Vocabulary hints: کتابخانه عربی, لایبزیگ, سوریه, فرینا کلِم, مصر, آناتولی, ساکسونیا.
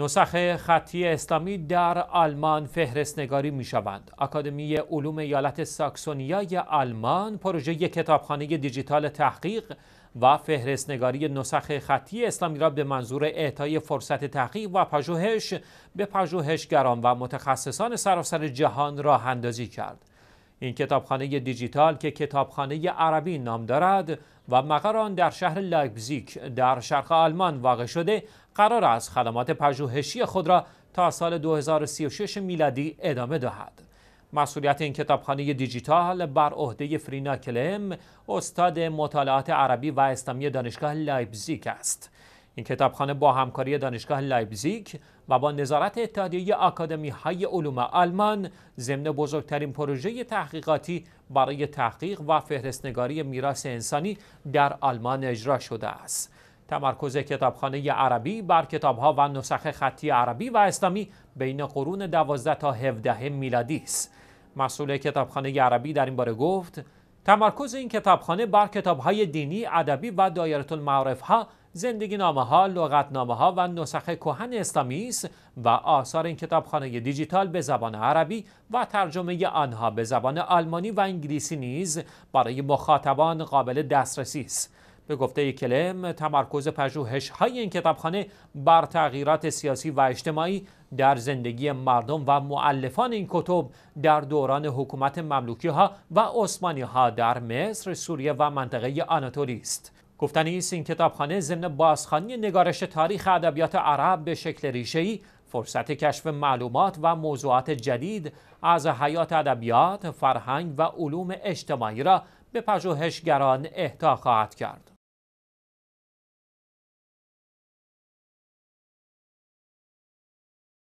نسخ خطی اسلامی در آلمان فهرست‌نگاری می‌شوند. اکادمی علوم ایالت ساکسونیای آلمان پروژه کتابخانه دیجیتال تحقیق و فهرست‌نگاری نسخ خطی اسلامی را به منظور اعطای فرصت تحقیق و پژوهش به پژوهشگران و متخصصان سراسر جهان راه‌اندازی کرد. این کتابخانه دیجیتال که کتابخانه عربی نام دارد و مقر آن در شهر لایبزیگ در شرق آلمان واقع شده، قرار است خدمات پژوهشی خود را تا سال 2036 میلادی ادامه دهد. مسئولیت این کتابخانه دیجیتال بر عهده فرینا کلِم، استاد مطالعات عربی و اسلامی دانشگاه لایبزیگ است. این کتابخانه با همکاری دانشگاه لایبزیگ و با نظارت اتحادیه آکادمی‌های علوم آلمان ضمن بزرگترین پروژه تحقیقاتی برای تحقیق و فهرست‌نگاری میراث انسانی در آلمان اجرا شده است. تمرکز کتابخانه عربی بر کتاب‌ها و نسخ خطی عربی و اسلامی بین قرون 12 تا 17 میلادی است. مسئول کتابخانه عربی در این باره گفت: تمرکز این کتابخانه بر کتاب‌های دینی، ادبی و دایرةالمعارف‌ها، زندگینامه‌ها، لغتنامه‌ها و نسخ کهن اسلامی است و آثار این کتابخانه دیجیتال به زبان عربی و ترجمه آنها به زبان آلمانی و انگلیسی نیز برای مخاطبان قابل دسترسی است. به گفته کلِم، تمرکز پژوهش‌های این کتابخانه بر تغییرات سیاسی و اجتماعی در زندگی مردم و مؤلفان این کتب در دوران حکومت مملوکی‌ها و عثمانی‌ها در مصر، سوریه و منطقه آناتولی است. گفتنی است این کتابخانه ضمن بازخوانی نگارش تاریخ ادبیات عرب به شکل ریشه‌ای فرصت کشف معلومات و موضوعات جدید از حیات ادبیات، فرهنگ و علوم اجتماعی را به پژوهشگران اهدا خواهد کرد.